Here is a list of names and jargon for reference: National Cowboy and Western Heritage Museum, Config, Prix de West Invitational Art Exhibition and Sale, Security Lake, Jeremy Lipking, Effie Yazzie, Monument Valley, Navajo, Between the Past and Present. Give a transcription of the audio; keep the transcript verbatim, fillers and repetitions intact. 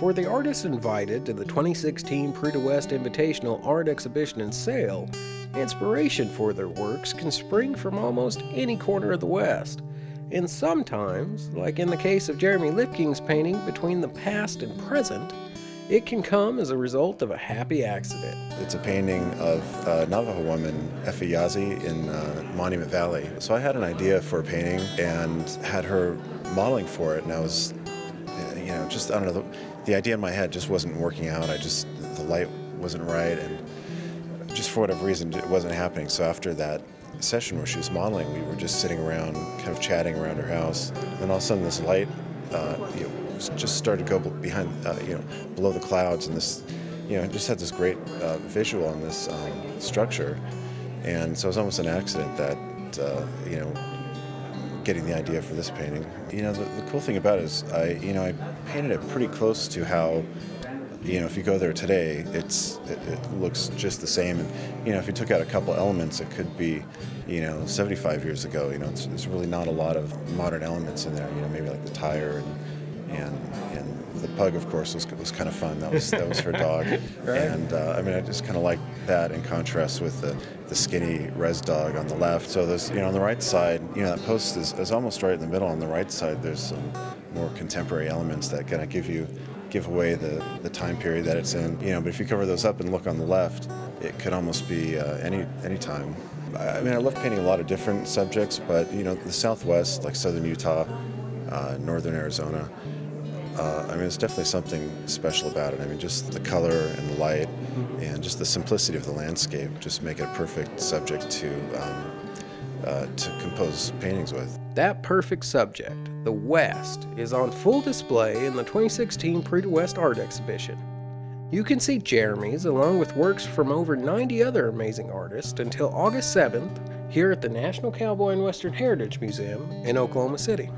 For the artists invited to the twenty sixteen Prix de West Invitational Art Exhibition and Sale, inspiration for their works can spring from almost any corner of the West. And sometimes, like in the case of Jeremy Lipking's painting Between the Past and Present, it can come as a result of a happy accident. It's a painting of a Navajo woman, Effie Yazzie, in uh, Monument Valley. So I had an idea for a painting and had her modeling for it, and I was, you know, just, I don't know, the, the idea in my head just wasn't working out. I just, the light wasn't right, and just for whatever reason, it wasn't happening. So after that session where she was modeling, we were just sitting around, kind of chatting around her house, and then all of a sudden this light, uh, you know, just started to go behind, uh, you know, below the clouds, and this, you know, just had this great uh, visual on this um, structure, and so it was almost an accident that, uh, you know, getting the idea for this painting. You know, the, the cool thing about it is, I, you know, I painted it pretty close to how, you know, if you go there today, it's, it, it looks just the same, and, you know, if you took out a couple elements, it could be, you know, seventy-five years ago. You know, it's, it's really not a lot of modern elements in there. You know, maybe like the tire and. And, and the pug, of course, was, was kind of fun. That was, that was her dog. Right. And uh, I mean, I just kind of like that in contrast with the, the skinny res dog on the left. So there's, you know, on the right side, you know, that post is, is almost right in the middle. On the right side, there's some more contemporary elements that kind of give you, give away the, the time period that it's in. You know, but if you cover those up and look on the left, it could almost be uh, any, any time. I mean, I love painting a lot of different subjects, but, you know, the Southwest, like southern Utah, uh, northern Arizona, Uh, I mean, it's definitely something special about it. I mean, just the color and the light and just the simplicity of the landscape just make it a perfect subject to, um, uh, to compose paintings with. That perfect subject, the West, is on full display in the twenty sixteen Prix de West Art Exhibition. You can see Jeremy's, along with works from over ninety other amazing artists, until August seventh here at the National Cowboy and Western Heritage Museum in Oklahoma City.